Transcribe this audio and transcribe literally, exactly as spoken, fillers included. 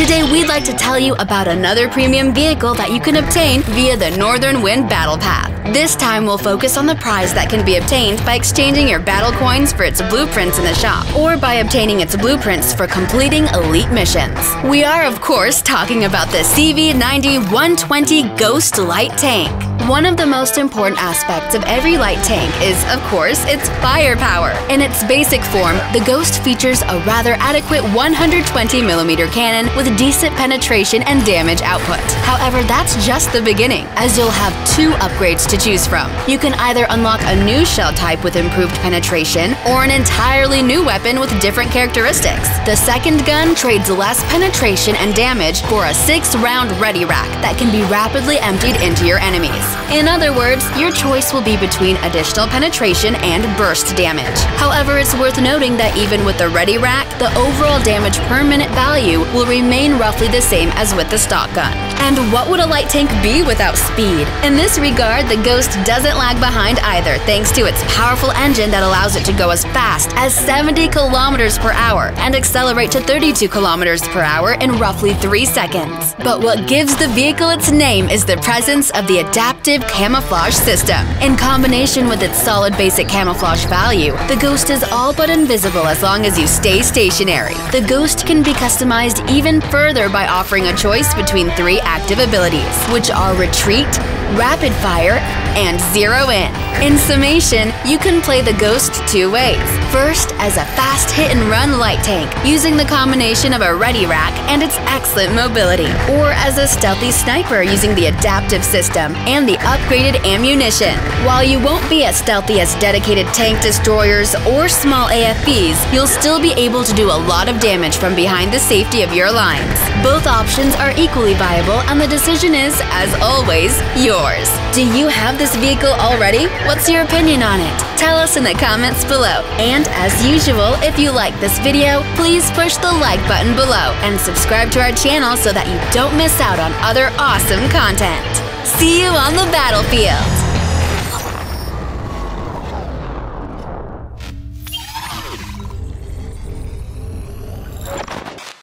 Today we'd like to tell you about another premium vehicle that you can obtain via the Northern Wind Battle Path. This time we'll focus on the prize that can be obtained by exchanging your battle coins for its blueprints in the shop, or by obtaining its blueprints for completing elite missions. We are of course talking about the C V nine oh one two oh Ghost light tank. One of the most important aspects of every light tank is, of course, its firepower. In its basic form, the Ghost features a rather adequate one hundred twenty millimeter cannon with decent penetration and damage output. However, that's just the beginning, as you'll have two upgrades to choose from. You can either unlock a new shell type with improved penetration, or an entirely new weapon with different characteristics. The second gun trades less penetration and damage for a six round ready rack that can be rapidly emptied into your enemies. In other words, your choice will be between additional penetration and burst damage. However, it's worth noting that even with the ready rack, the overall damage per minute value will remain roughly the same as with the stock gun. And what would a light tank be without speed? In this regard, the Ghost doesn't lag behind either, thanks to its powerful engine that allows it to go as fast as seventy kilometers per hour and accelerate to thirty-two kilometers per hour in roughly three seconds. But what gives the vehicle its name is the presence of the adaptive camouflage system. In combination with its solid basic camouflage value, the Ghost is all but invisible as long as you stay stationary. The Ghost can be customized even further by offering a choice between three active abilities, which are Retreat, Rapid Fire, and Zero In. In summation, you can play the Ghost two ways. First, as a fast hit-and-run light tank, using the combination of a ready rack and its excellent mobility, or as a stealthy sniper using the adaptive system and the upgraded ammunition. While you won't be as stealthy as dedicated tank destroyers or small A F Bs, you'll still be able to do a lot of damage from behind the safety of your lines. Both options are equally viable, and the decision is, as always, yours. Do you have this vehicle already? What's your opinion on it? Tell us in the comments below. And as usual, if you like this video, please push the like button below and subscribe to our channel so that you don't miss out on other awesome content. See you on the battlefield!